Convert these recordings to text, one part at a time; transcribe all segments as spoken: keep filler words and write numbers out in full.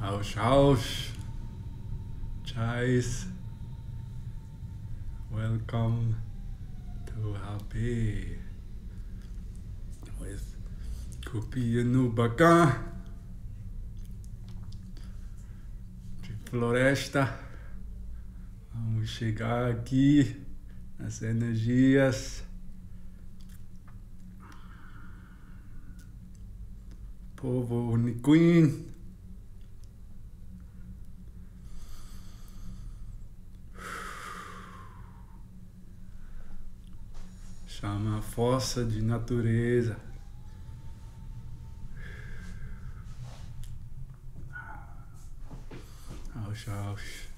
Hausch, hausch. Chais. Welcome to Hapê with Kupi Enu Bake de floresta. Vamos chegar aqui nas energias povo Huni Kuin. Chama a força de natureza. Aush, aush.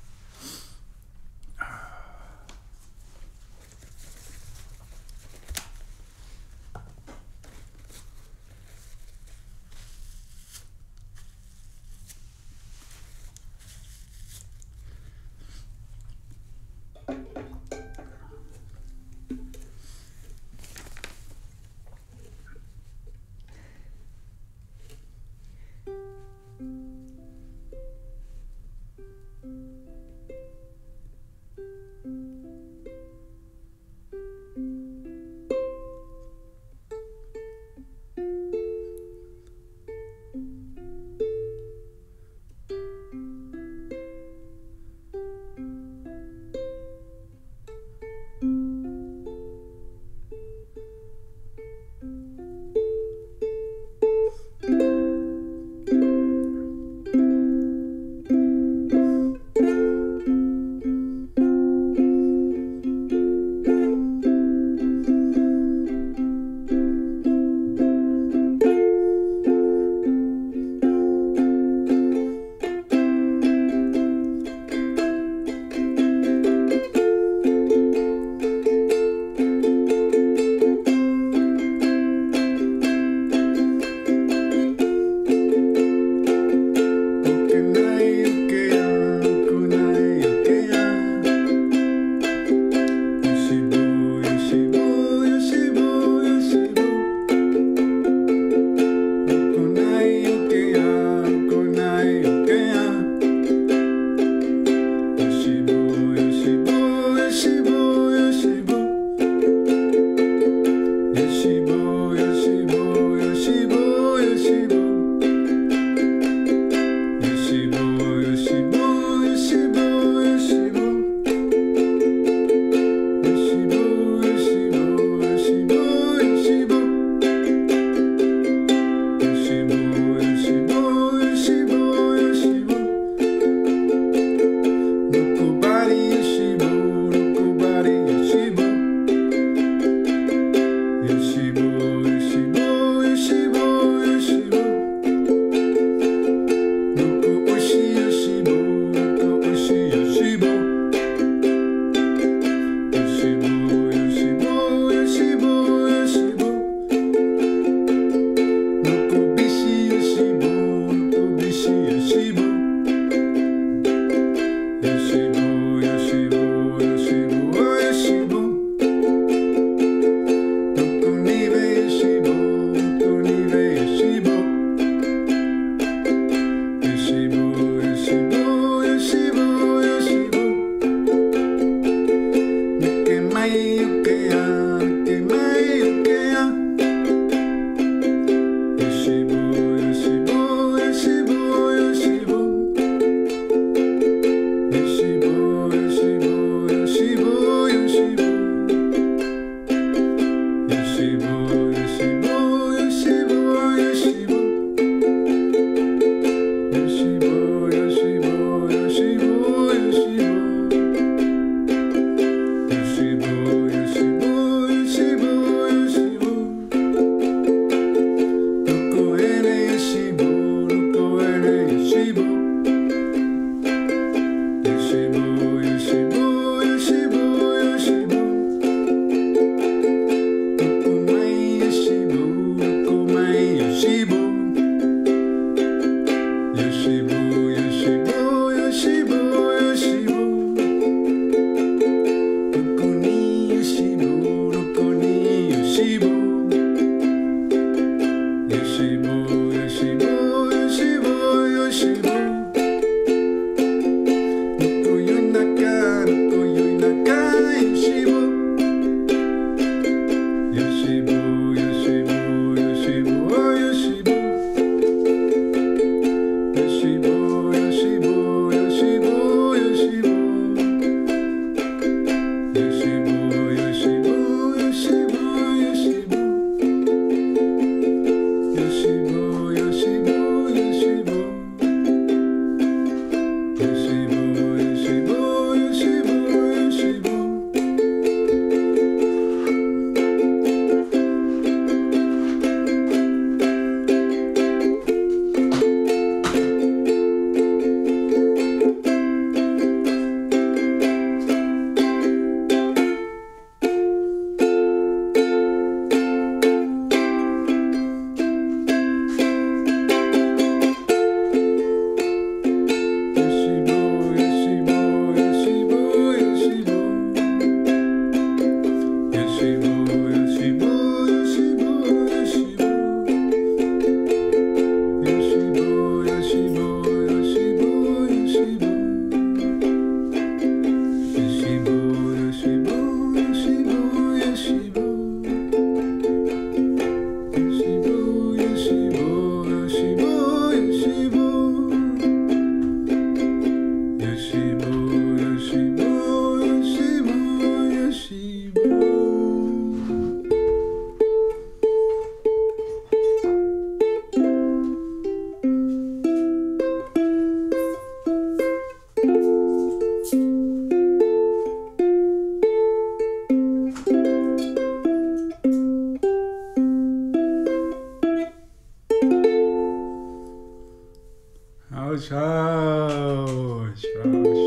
Yoshibo, Yoshibo, Yoshibo. Tchau, tchau. Tchau, tchau.